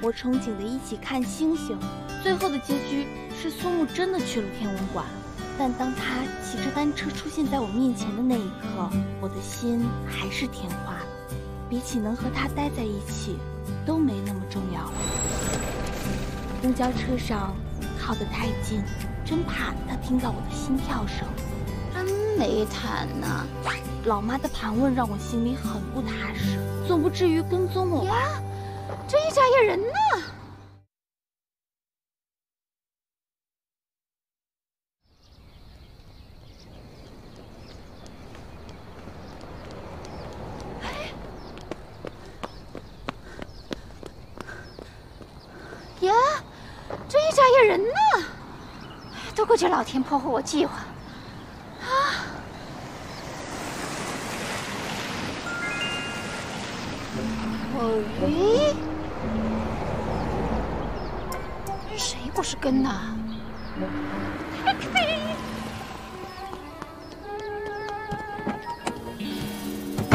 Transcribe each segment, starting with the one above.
我憧憬的一起看星星。最后的结局是苏沐真的去了天文馆，但当他骑着单车出现在我面前的那一刻，我的心还是天花了。比起能和他待在一起，都没那么重要了。公交车上靠得太近，真怕他听到我的心跳声。真没谈呢。老妈的盘问让我心里很不踏实，总不至于跟踪我吧？呀，这一眨眼人呢？呀，这一眨眼人呢？都怪这老天破坏我计划。 喂，跟谁不是跟呢？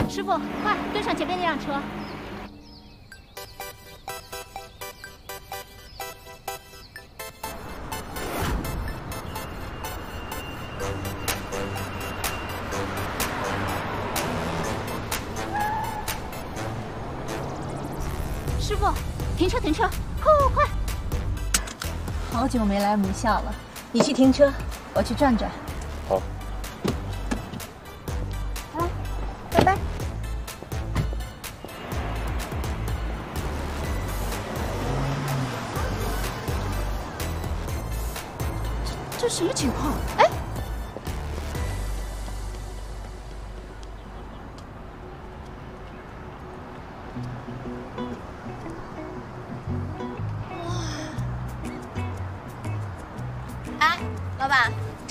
师傅，快跟上前面那辆车！师傅，停车停车，快！好久没来母校了，你去停车，我去转转。好。好，拜拜。这什么情况？哎！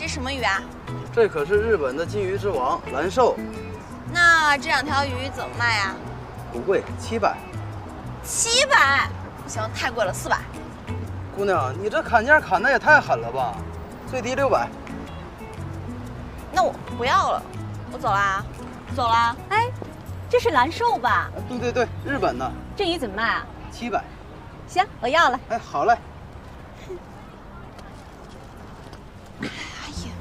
什么鱼啊？这可是日本的金鱼之王蓝寿。那这两条鱼怎么卖啊？不贵，700。700？不行，太贵了，400。姑娘，你这砍价砍的也太狠了吧？最低600。那我不要了，我走啦，走啦。哎，这是蓝寿吧？对对对，日本的。这鱼怎么卖啊？700。行，我要了。哎，好嘞。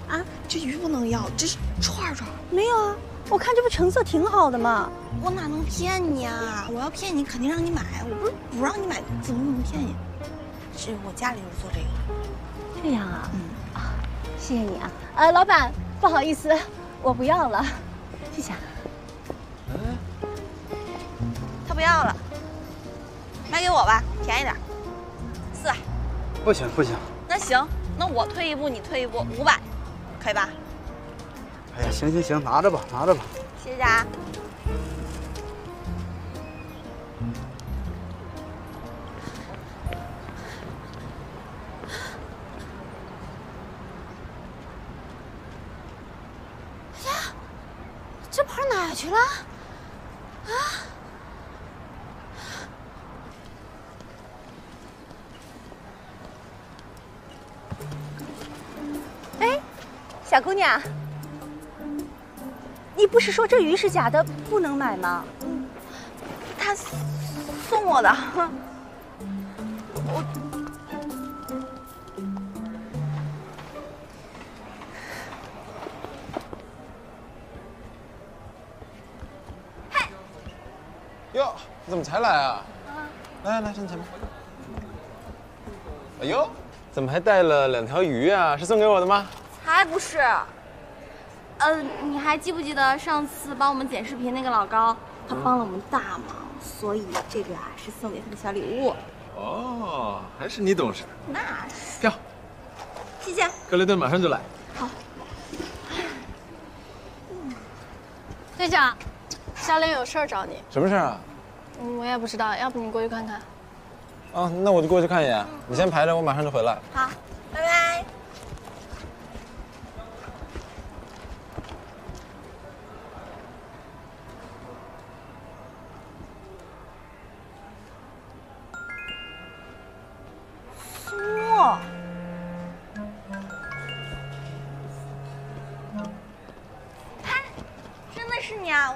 啊，这鱼不能要，这是串串。没有啊，我看这不成色挺好的嘛。我哪能骗你啊？我要骗你，肯定让你买。我不是不让你买，怎么能骗你？是我家里人做这个。这样啊，嗯啊，谢谢你啊。老板，不好意思，我不要了，谢谢。嗯，他不要了，卖给我吧，便宜点，400。不行不行。那行，那我退一步，你退一步，500。 可以吧？哎呀，行行行，拿着吧，拿着吧。谢谢啊。哎呀，这跑哪儿去了？啊！哎。 小姑娘，你不是说这鱼是假的，不能买吗？嗯，他送我的，我嘿，哟，你怎么才来啊？来来来，站前面。哎呦，怎么还带了2条鱼啊？是送给我的吗？ 还不是，你还记不记得上次帮我们剪视频那个老高？他帮了我们大忙，所以这个啊是送给他的小礼物。哦，还是你懂事。那是。票，谢谢。格雷顿马上就来。好。队长，家里有事儿找你。什么事儿啊？我也不知道，要不你过去看看。啊，那我就过去看一眼。你先排着，我马上就回来。好，拜拜。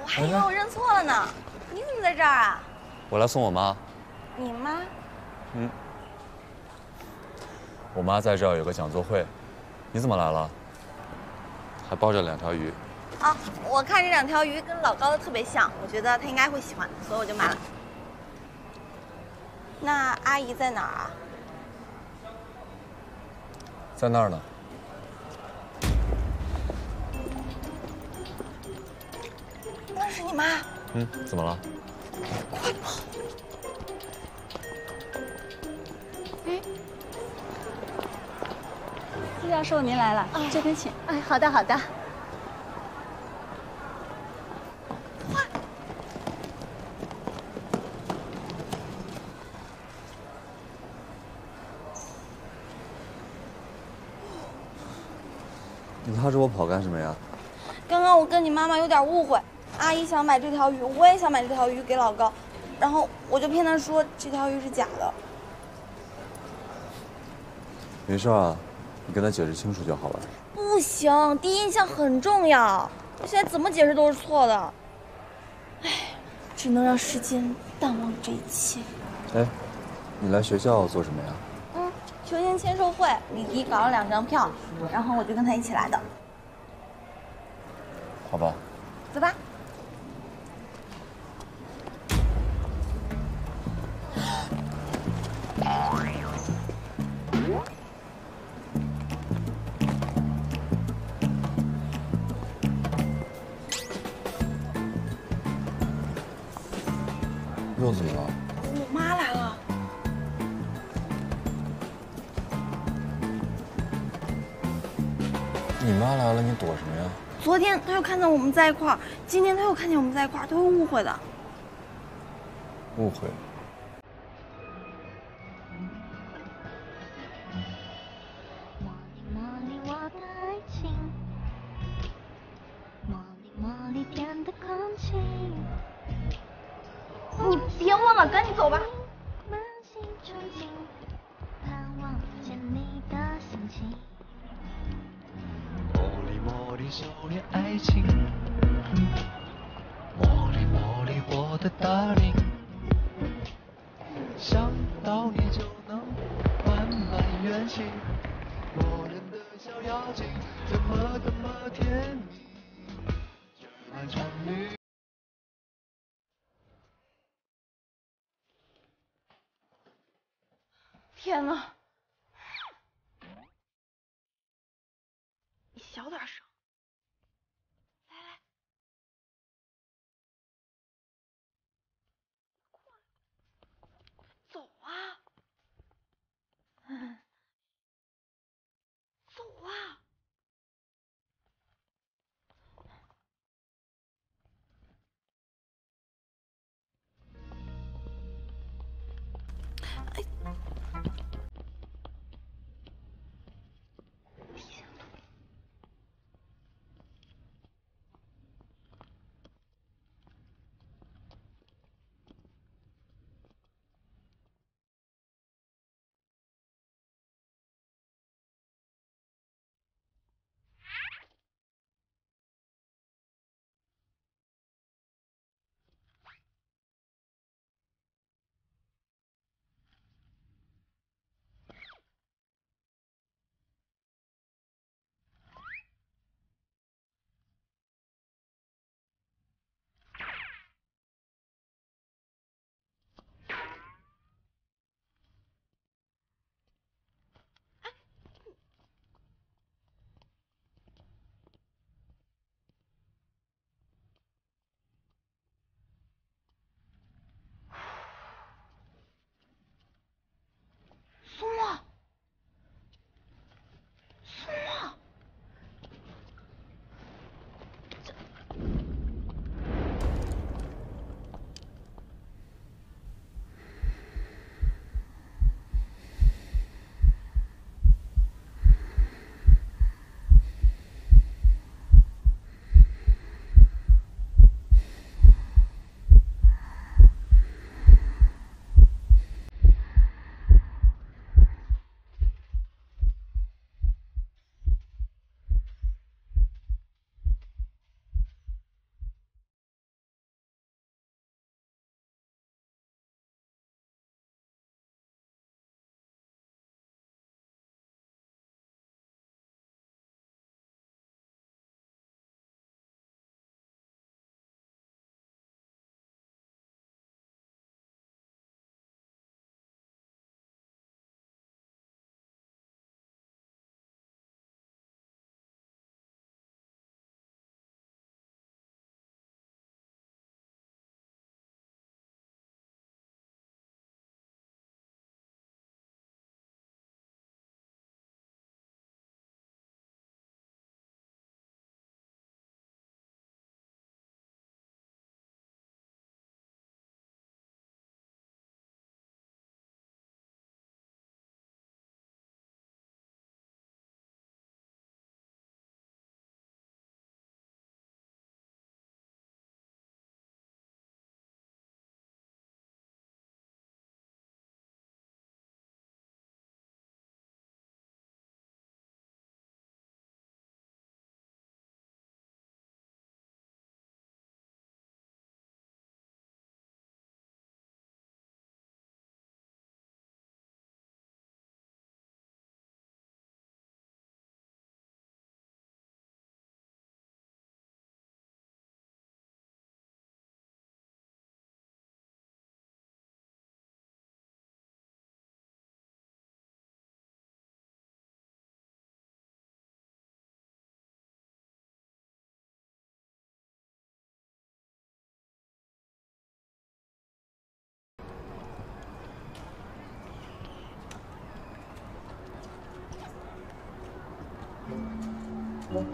还以为我认错了呢，你怎么在这儿啊？我来送我妈。你妈？嗯。我妈在这儿有个讲座会，你怎么来了？还抱着两条鱼。啊，我看这两条鱼跟老高的特别像，我觉得他应该会喜欢，所以我就买了。那阿姨在哪儿啊？在那儿呢。 那是你妈。嗯，怎么了？快跑！哎，司教授您来了，哎、这边请。哎，好的好的。快！你拉着我跑干什么呀？刚刚我跟你妈妈有点误会。 阿姨想买这条鱼，我也想买这条鱼给老高，然后我就骗他说这条鱼是假的。没事啊，你跟他解释清楚就好了。不行，第一印象很重要，我现在怎么解释都是错的。唉，只能让时间淡忘这一切。哎，你来学校做什么呀？嗯，球星签售会，李迪搞了两张票，然后我就跟他一起来的。好吧。走吧。 又怎么了？我妈来了。你妈来了，你躲什么呀？昨天她又看到我们在一块儿，今天她又看见我们在一块儿，她会误会的。误会。 天哪！你小点声，来来，走啊，走啊！哎。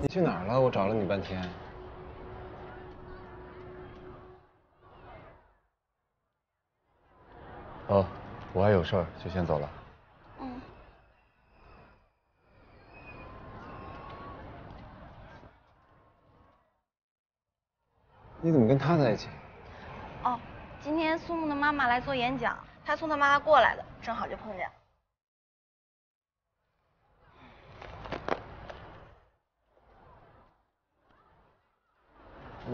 你去哪儿了？我找了你半天。哦，我还有事儿，就先走了。嗯。你怎么跟他在一起？哦，今天苏木的妈妈来做演讲，他送他妈妈过来的，正好就碰见了。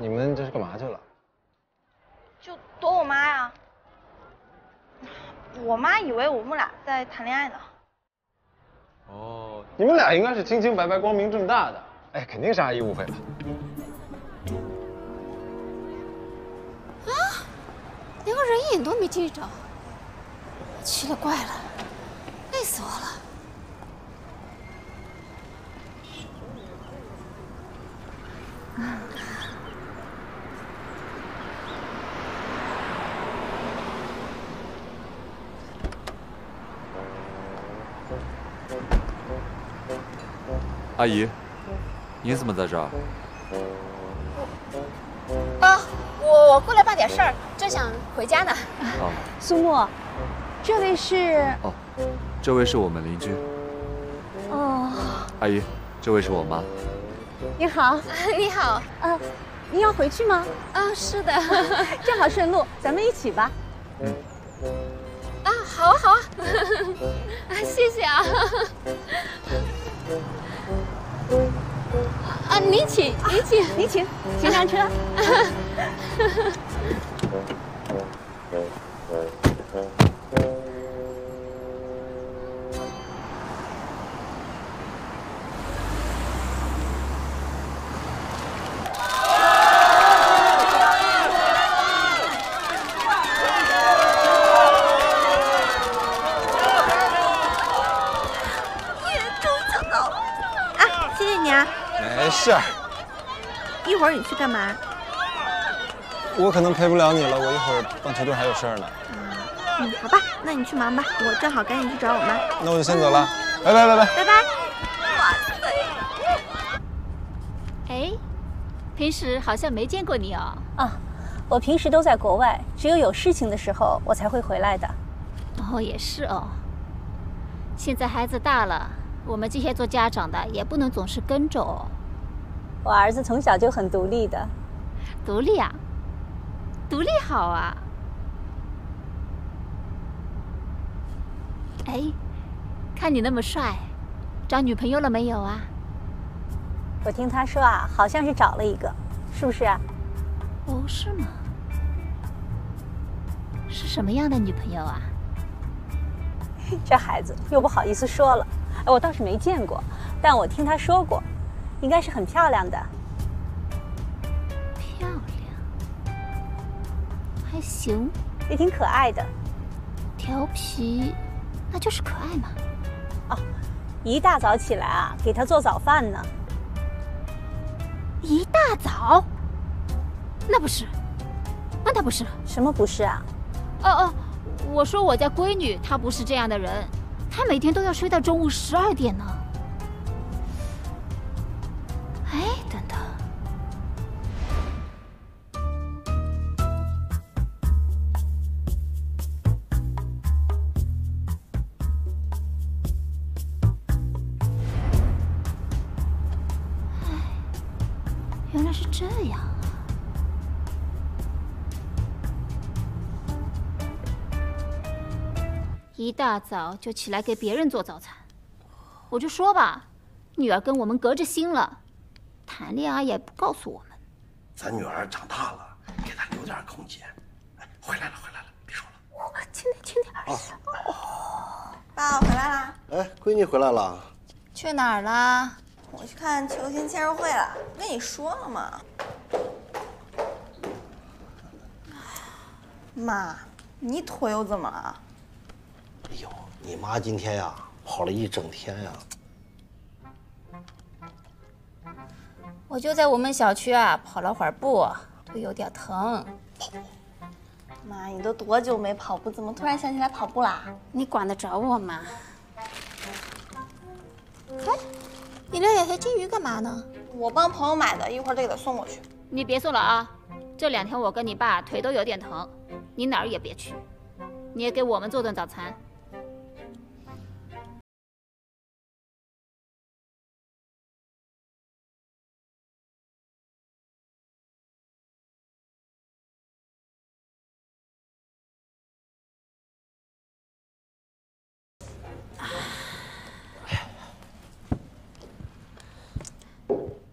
你们这是干嘛去了？就躲我妈呀！我妈以为我们俩在谈恋爱呢。哦，你们俩应该是清清白白、光明正大的。哎，肯定是阿姨误会了。啊！连个人影都没见着，奇了怪了，累死我了。 阿姨，你怎么在这儿？我过来办点事儿，正想回家呢。哦，苏木，这位是？哦，这位是我们邻居。哦，阿姨，这位是我妈。你好，你好。您要回去吗？啊，是的，正好顺路，咱们一起吧。嗯。啊，好啊，好啊。啊，谢谢啊。 啊，您请，您请，您请，请上车。一会儿你去干嘛？我可能陪不了你了，我一会儿棒球队还有事儿呢。嗯，好吧，那你去忙吧，我正好赶紧去找我妈。那我就先走了，拜拜拜拜拜拜。哇塞！哎，平时好像没见过你哦。啊，我平时都在国外，只有有事情的时候我才会回来的。哦，也是哦。现在孩子大了，我们这些做家长的也不能总是跟着哦。 我儿子从小就很独立的，独立啊，独立好啊。哎，看你那么帅，找女朋友了没有啊？我听他说啊，好像是找了一个，是不是啊？哦，是吗？是什么样的女朋友啊？这孩子又不好意思说了，哎，我倒是没见过，但我听他说过。 应该是很漂亮的，漂亮，还行，也挺可爱的，调皮，那就是可爱嘛。哦，一大早起来啊，给他做早饭呢。一大早？那不是，那不是什么不是啊？哦哦，我说我家闺女她不是这样的人，她每天都要睡到中午12点呢。 哎，等等，哎，原来是这样啊！一大早就起来给别人做早餐，我就说吧，女儿跟我们隔着心了。 谈恋爱也不告诉我们，咱女儿长大了，给她留点空间。哎，回来了，回来了，别说了。轻点，轻点。哦，爸，我回来啦。哎，闺女回来了。去哪儿啦？我去看球星签售会了，不跟你说了吗？妈，你腿又怎么了？哎呦，你妈今天呀，跑了一整天呀。 我就在我们小区啊跑了会儿步，腿有点疼。跑步？妈，你都多久没跑步？怎么突然想起来跑步啦？你管得着我吗？哎，你那两条金鱼干嘛呢？我帮朋友买的，一会儿再给他送过去。你别送了啊！这两天我跟你爸腿都有点疼，你哪儿也别去，你也给我们做顿早餐。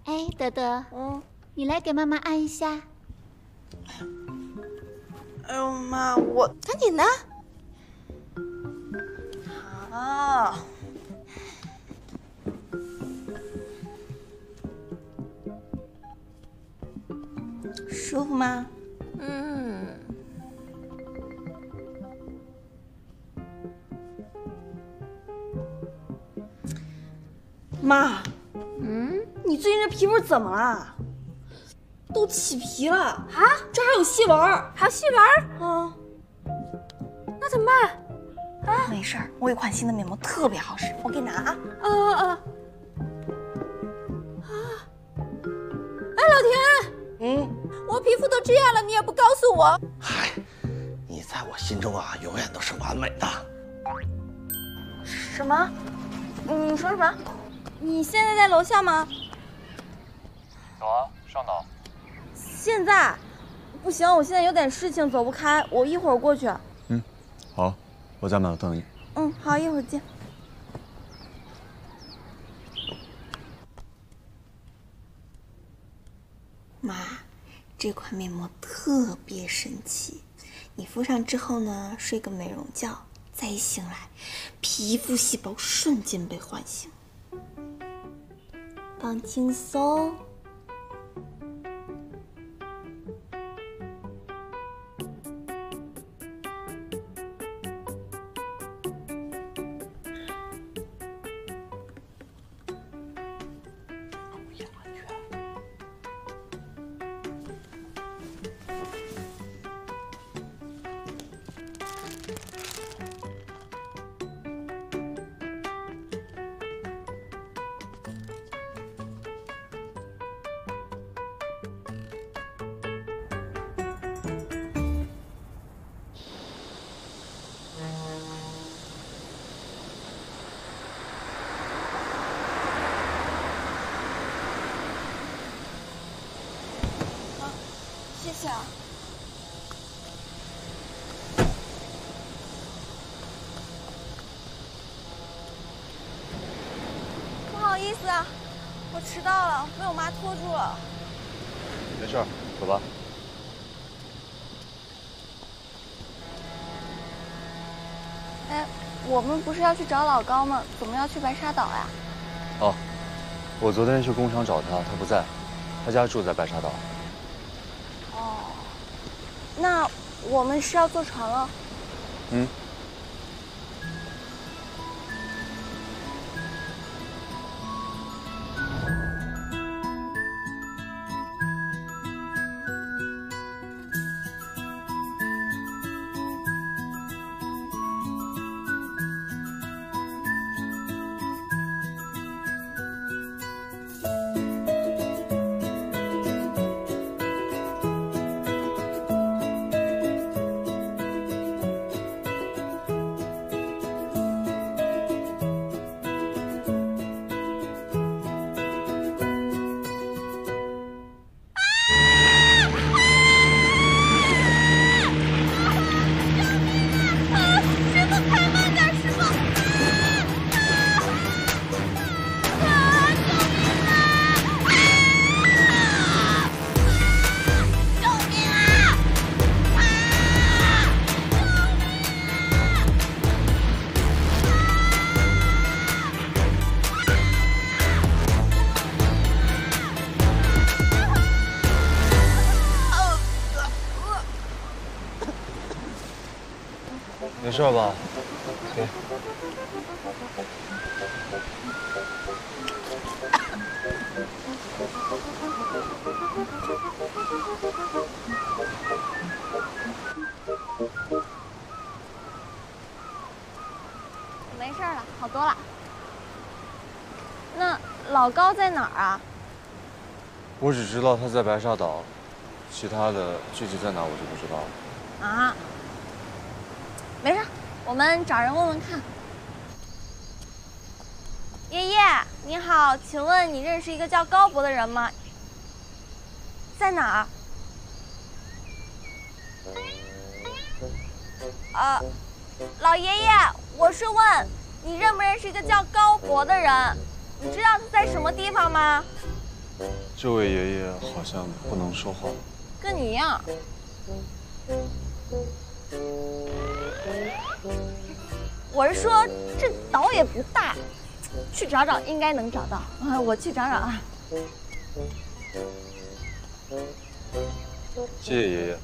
哎，德德，你来给妈妈按一下。哎呦妈，我赶紧的。好。舒服吗？嗯。妈。 你最近这皮肤怎么了？都起皮了啊！这还有细纹，还有细纹啊！那怎么办啊？没事儿，我有一款新的面膜特别好使，我给你拿啊！哎，老田，我皮肤都这样了，你也不告诉我。嗨，你在我心中啊，永远都是完美的。什么？你说什么？你现在在楼下吗？ 走啊，上哪？现在，不行，我现在有点事情走不开，我一会儿过去。嗯，好，我在门口等你。嗯，好，一会儿见。妈，这款面膜特别神奇，你敷上之后呢，睡个美容觉，再一醒来，皮肤细胞瞬间被唤醒，放轻松。 谢谢啊。不好意思啊，我迟到了，被我妈拖住了。没事，走吧。哎，我们不是要去找老高吗？怎么要去白沙岛呀？哦，我昨天去工厂找他，他不在，他家住在白沙岛。 那我们是要坐船了。嗯。没事吧？给。没事了，好多了。那老高在哪儿啊？我只知道他在白沙岛，其他的具体在哪我就不知道了。啊，没事，我们找人问问看。爷爷，你好，请问你认识一个叫高博的人吗？在哪儿？ 老爷爷，我是问你认不认识一个叫高博的人？你知道他在什么地方吗？这位爷爷好像不能说话，跟你一样。我是说，这岛也不大，去找找应该能找到。啊，我去找找啊。谢谢爷爷。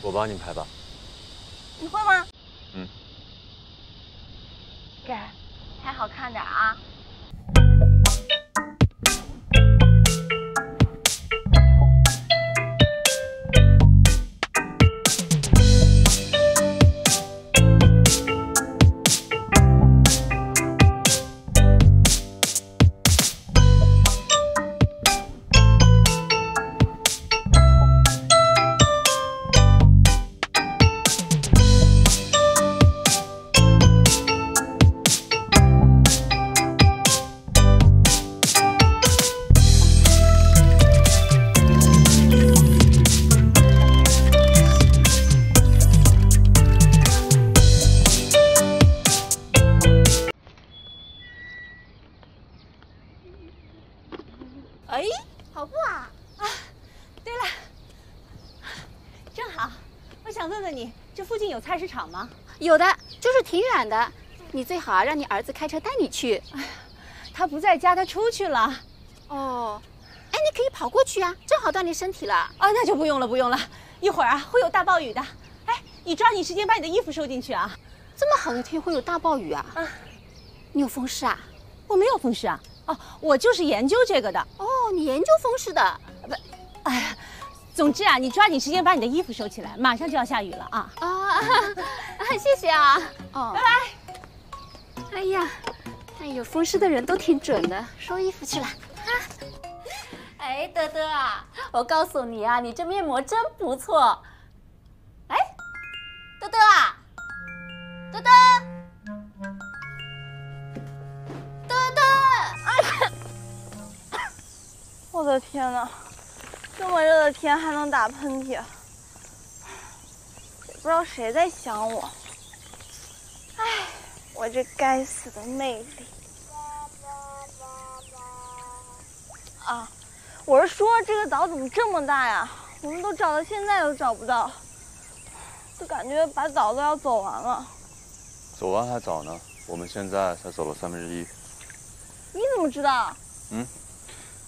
我帮你拍吧，你会吗？嗯，给，拍好看点啊。 有的，就是挺远的，你最好啊，让你儿子开车带你去。哎呀，他不在家，他出去了。哦，哎，你可以跑过去啊，正好锻炼身体了。啊，那就不用了，不用了，一会儿啊会有大暴雨的。哎，你抓紧时间把你的衣服收进去啊。这么好的天会有大暴雨啊？啊，你有风湿啊？我没有风湿啊。哦，我就是研究这个的。哦，你研究风湿的？不，哎呀，总之啊，你抓紧时间把你的衣服收起来，马上就要下雨了啊。啊。 谢谢啊，哦，拜拜。哎呀，那有风湿的人都挺准的，收衣服去了啊。哎，德德啊，我告诉你啊，你这面膜真不错。哎，德德啊，德德，德德，哎，我的天哪，这么热的天还能打喷嚏？ 不知道谁在想我，哎，我这该死的魅力！啊，我是说这个岛怎么这么大呀？我们都找到现在都找不到，就感觉把岛都要走完了。走完还早呢，我们现在才走了1/3。你怎么知道？嗯，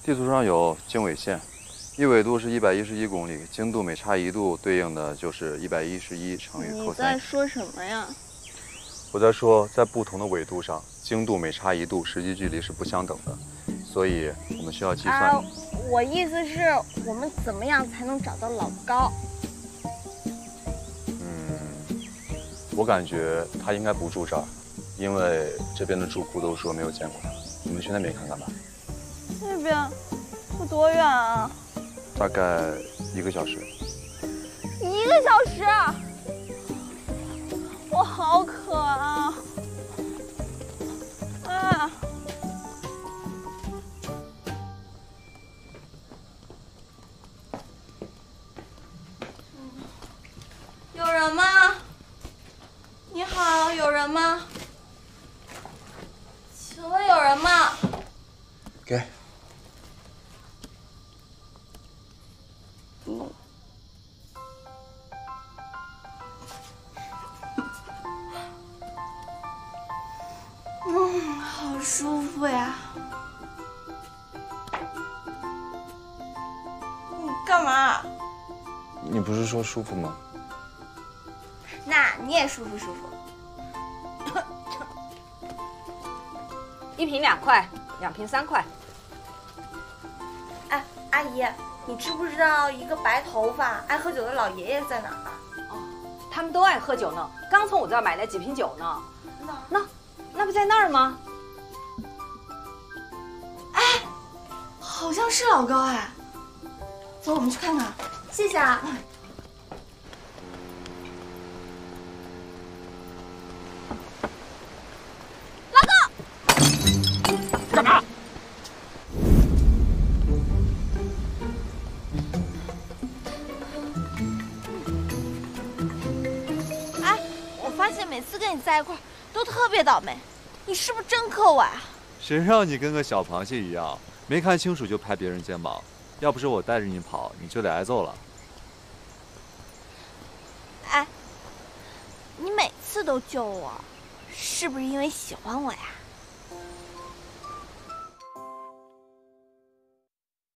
地图上有经纬线。 一纬度是111公里，经度每差1度对应的就是111乘以 cos。你在说什么呀？我在说，在不同的纬度上，经度每差1度，实际距离是不相等的，所以我们需要计算。啊，我意思是，我们怎么样才能找到老高？嗯，我感觉他应该不住这儿，因为这边的住户都说没有见过他。你们去那边看看吧。那边不多远啊。 大概1个小时。1个小时，我好渴啊！啊！有人吗？吗？请问有人吗？给。嗯。 好舒服呀！你干嘛？你不是说舒服吗？那你也舒服舒服。一瓶2块，2瓶3块。哎，阿姨，你知不知道一个白头发爱喝酒的老爷爷在哪儿啊？哦，他们都爱喝酒呢，刚从我这儿买了几瓶酒呢。那不在那儿吗？哎，好像是老高哎。走，我们去看看。谢谢啊。老高，干嘛？哎，我发现每次跟你在一块儿。 都特别倒霉，你是不是真抠啊？谁让你跟个小螃蟹一样，没看清楚就拍别人肩膀？要不是我带着你跑，你就得挨揍了。哎，你每次都救我，是不是因为喜欢我呀？